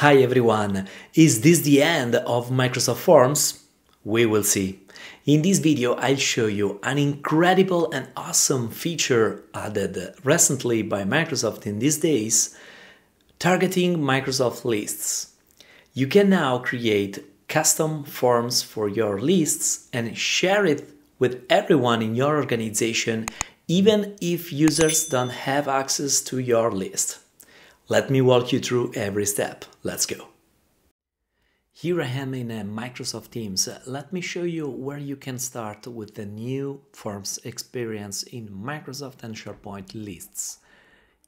Hi everyone! Is this the end of Microsoft Forms? We will see. In this video, I'll show you an incredible and awesome feature added recently by Microsoft in these days, targeting Microsoft Lists. You can now create custom forms for your lists and share it with everyone in your organization, even if users don't have access to your list. Let me walk you through every step. Let's go. Here I am in Microsoft Teams. Let me show you where you can start with the new Forms experience in Microsoft and SharePoint lists.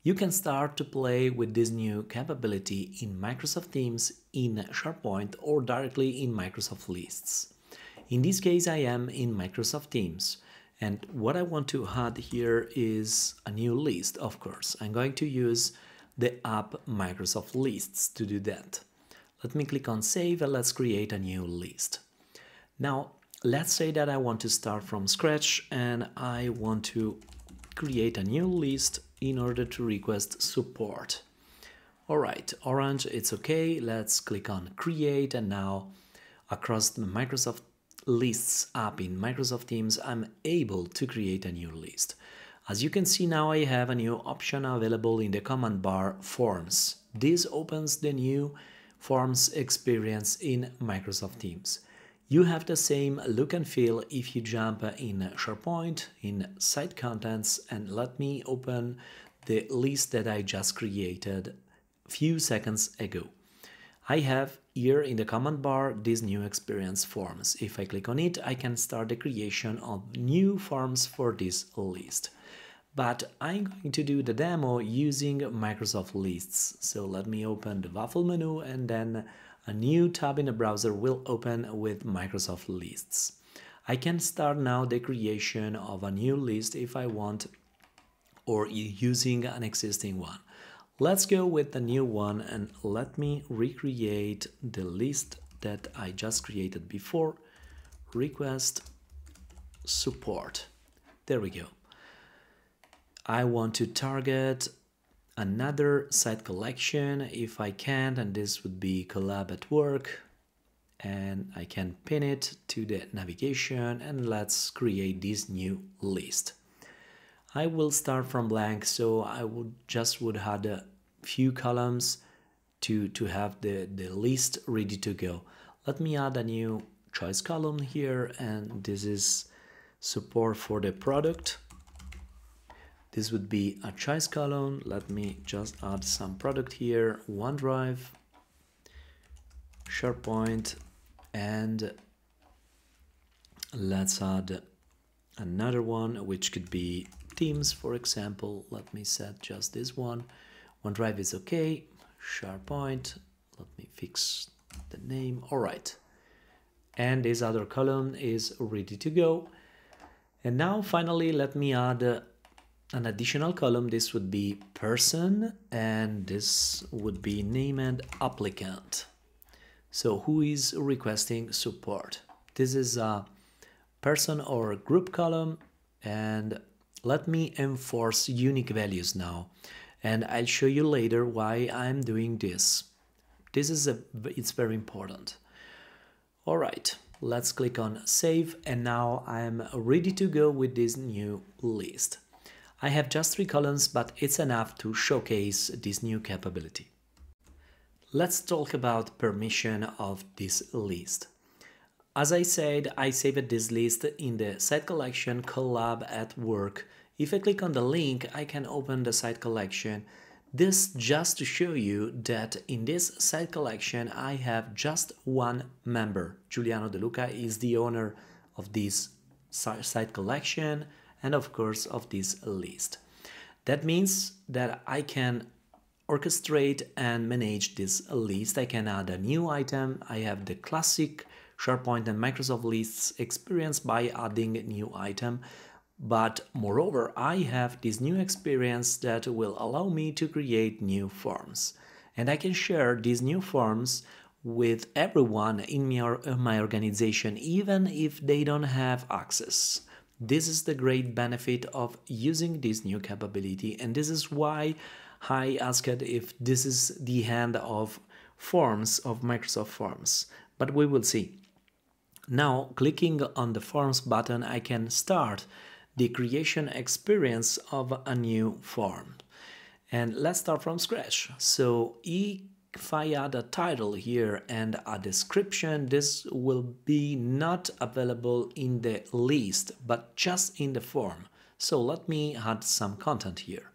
You can start to play with this new capability in Microsoft Teams, in SharePoint, or directly in Microsoft Lists. In this case, I am in Microsoft Teams. And what I want to add here is a new list, of course. I'm going to use the app Microsoft Lists to do that. Let me click on Save and let's create a new list. Now, let's say that I want to start from scratch and I want to create a new list in order to request support. All right, orange, it's okay. Let's click on Create, and now across the Microsoft Lists app in Microsoft Teams, I'm able to create a new list. As you can see now, I have a new option available in the command bar, Forms. This opens the new Forms experience in Microsoft Teams. You have the same look and feel if you jump in SharePoint, in Site Contents, and let me open the list that I just created a few seconds ago. I have here in the command bar this new experience, Forms. If I click on it, I can start the creation of new forms for this list. But I'm going to do the demo using Microsoft Lists. So let me open the waffle menu, and then a new tab in the browser will open with Microsoft Lists. I can start now the creation of a new list if I want, or using an existing one. Let's go with the new one and let me recreate the list that I just created before. Request support. There we go. I want to target another site collection if I can, and this would be Collab at Work, and I can pin it to the navigation, and let's create this new list. I will start from blank, so I would add a few columns to have the list ready to go. Let me add a new choice column here, and this is support for the product. This would be a choice column. Let me just add some product here. OneDrive, SharePoint, and let's add another one, which could be Teams, for example. Let me set just this one. OneDrive is okay. SharePoint, let me fix the name. All right. And this other column is ready to go. And now finally, let me add an additional column. This would be person, and this would be named applicant. So who is requesting support? This is a person or group column, and let me enforce unique values now. And I'll show you later why I'm doing this. This is it's very important. All right, let's click on Save, and now I'm ready to go with this new list. I have just 3 columns, but it's enough to showcase this new capability. Let's talk about permission of this list. As I said, I saved this list in the site collection Collab at Work. If I click on the link, I can open the site collection. This just to show you that in this site collection, I have just 1 member. Giuliano De Luca is the owner of this site collection, and of course of this list. That means that I can orchestrate and manage this list. I can add a new item. I have the classic SharePoint and Microsoft Lists experience by adding a new item. But moreover, I have this new experience that will allow me to create new forms. And I can share these new forms with everyone in my organization, even if they don't have access. This is the great benefit of using this new capability, and this is why I asked if this is the end of forms of Microsoft Forms, but we will see. Now, clicking on the Forms button, I can start the creation experience of a new form. And let's start from scratch. So if I add a title here and a description, this will be not available in the list, but just in the form. So let me add some content here.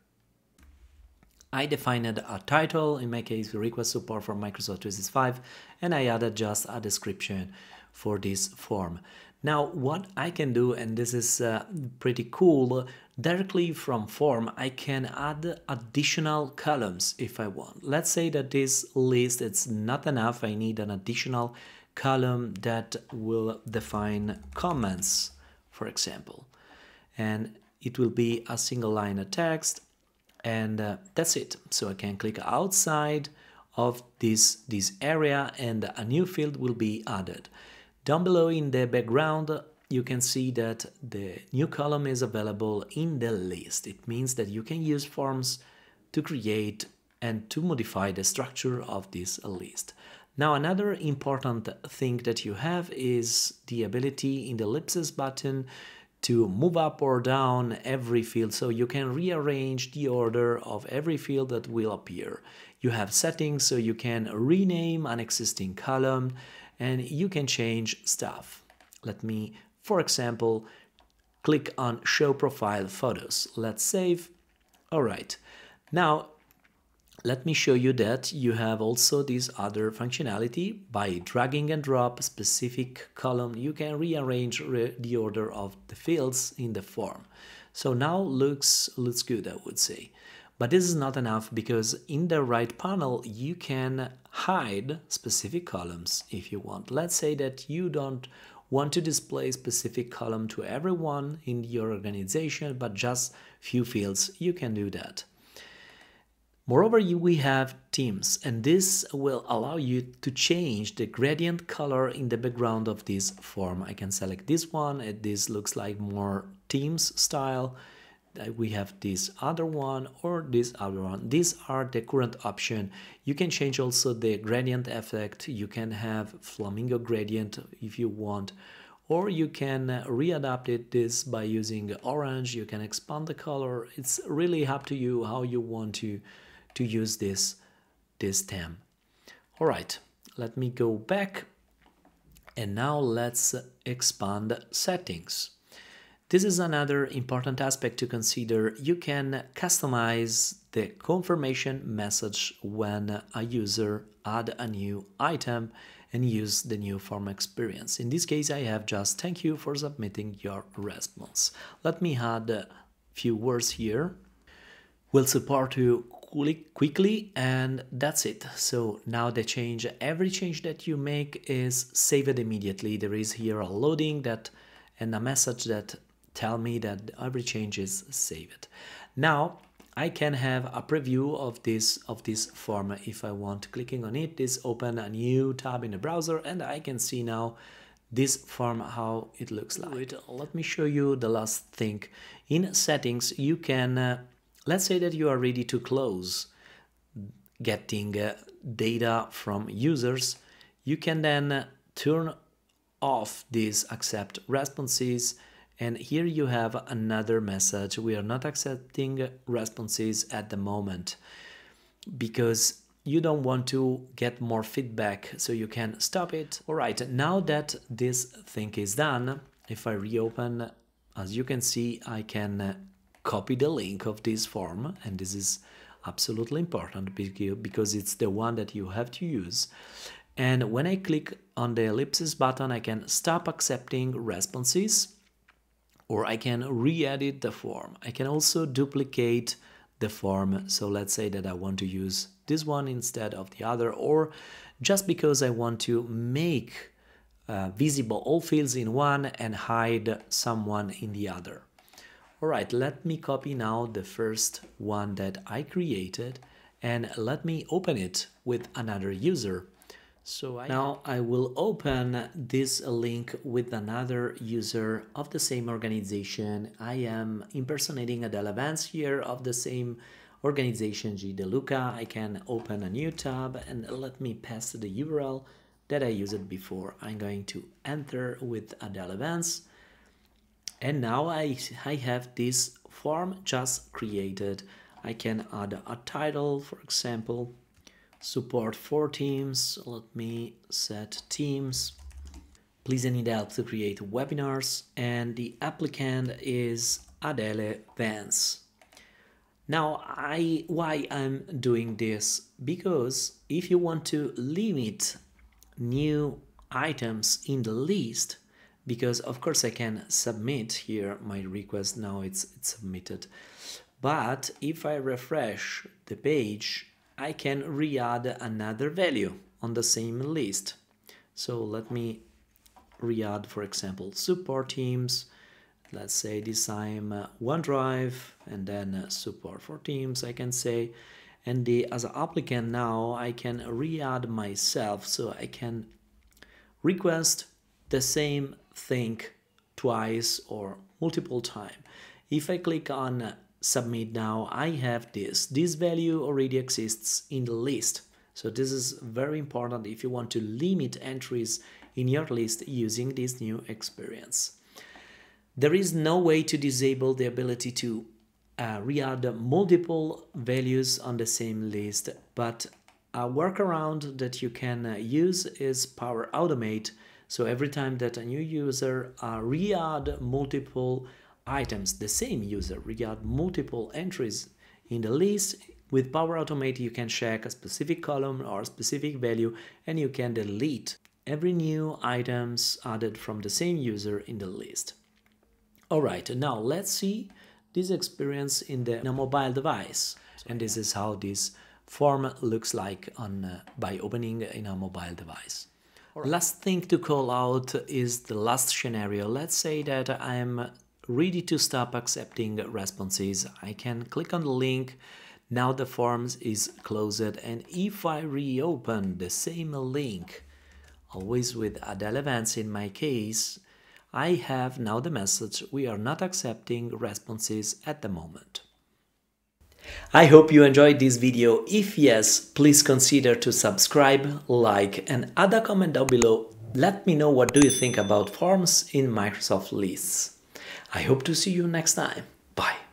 I defined a title, in my case, request support for Microsoft 365, and I added just a description for this form. Now, what I can do, and this is pretty cool, directly from form, I can add additional columns if I want. Let's say that this list is not enough, I need an additional column that will define comments, for example. And it will be a single line of text, and that's it. So I can click outside of this area and a new field will be added. Down below in the background, you can see that the new column is available in the list. It means that you can use forms to create and to modify the structure of this list. Now, another important thing that you have is the ability in the ellipsis button to move up or down every field, so you can rearrange the order of every field that will appear. You have settings, so you can rename an existing column and you can change stuff. Let me, for example, click on Show Profile Photos. Let's save. All right. Now, let me show you that you have also this other functionality. By dragging and drop a specific column, you can rearrange the order of the fields in the form. So now looks good, I would say. But this is not enough, because in the right panel, you can hide specific columns if you want. Let's say that you don't want to display specific column to everyone in your organization, but just few fields, you can do that. Moreover, we have Teams, and this will allow you to change the gradient color in the background of this form. I can select this one, and this looks like more Teams style. We have this other one or this other one. These are the current option. You can change also the gradient effect. You can have flamingo gradient if you want, or you can readapt it this by using orange. You can expand the color. It's really up to you how you want to use this stem. All right, let me go back and now let's expand settings. This is another important aspect to consider. You can customize the confirmation message when a user adds a new item and use the new form experience. In this case, I have just thank you for submitting your response. Let me add a few words here. We'll support you quickly, and that's it. So now the change, every change that you make is saved immediately. There is here a loading that and a message that tell me that every change is saved. Now I can have a preview of this form if I want. Clicking on it, this open a new tab in the browser, and I can see now this form, how it looks like. Let me show you the last thing. In settings, you can let's say that you are ready to close getting data from users. You can then turn off these accept responses, and here you have another message. We are not accepting responses at the moment because you don't want to get more feedback, so you can stop it. All right, now that this thing is done, if I reopen, as you can see, I can copy the link of this form, and this is absolutely important because it's the one that you have to use. And when I click on the ellipsis button, I can stop accepting responses, or I can re-edit the form. I can also duplicate the form. So let's say that I want to use this one instead of the other, or just because I want to make visible all fields in one and hide someone in the other. All right, let me copy now the first one that I created, and let me open it with another user. So now I will open this link with another user of the same organization. I am impersonating Adele Vance here of the same organization G. De Luca. I can open a new tab and let me paste the URL that I used before. I'm going to enter with Adele Vance. And now I have this form just created. I can add a title, for example, support for Teams. Let me set Teams. Please, I need help to create webinars. And the applicant is Adele Vance. Now, why I'm doing this? Because if you want to limit new items in the list, because of course I can submit here my request, now it's submitted. But if I refresh the page, I can re-add another value on the same list. So let me re-add, for example, support Teams. Let's say this time OneDrive and then support for Teams, I can say. And as an applicant now, I can re-add myself, so I can request the same thing twice or multiple times. If I click on submit now, I have this value already exists in the list. So this is very important if you want to limit entries in your list using this new experience. There is no way to disable the ability to re-add multiple values on the same list, but a workaround that you can use is Power Automate. So every time that a new user re-add multiple items, the same user re-add multiple entries in the list, with Power Automate you can check a specific column or a specific value, and you can delete every new items added from the same user in the list. All right, now let's see this experience in a mobile device. And this is how this form looks like by opening in a mobile device. Right. Last thing to call out is the last scenario. Let's say that I'm ready to stop accepting responses. I can click on the link. Now the form is closed. And if I reopen the same link, always with Adele Vance in my case, I have now the message, we are not accepting responses at the moment. I hope you enjoyed this video. If yes, please consider to subscribe, like, and add a comment down below. Let me know what do you think about forms in Microsoft Lists. I hope to see you next time. Bye.